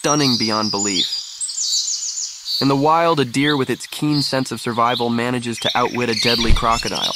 stunning beyond belief. In the wild, a deer with its keen sense of survival manages to outwit a deadly crocodile.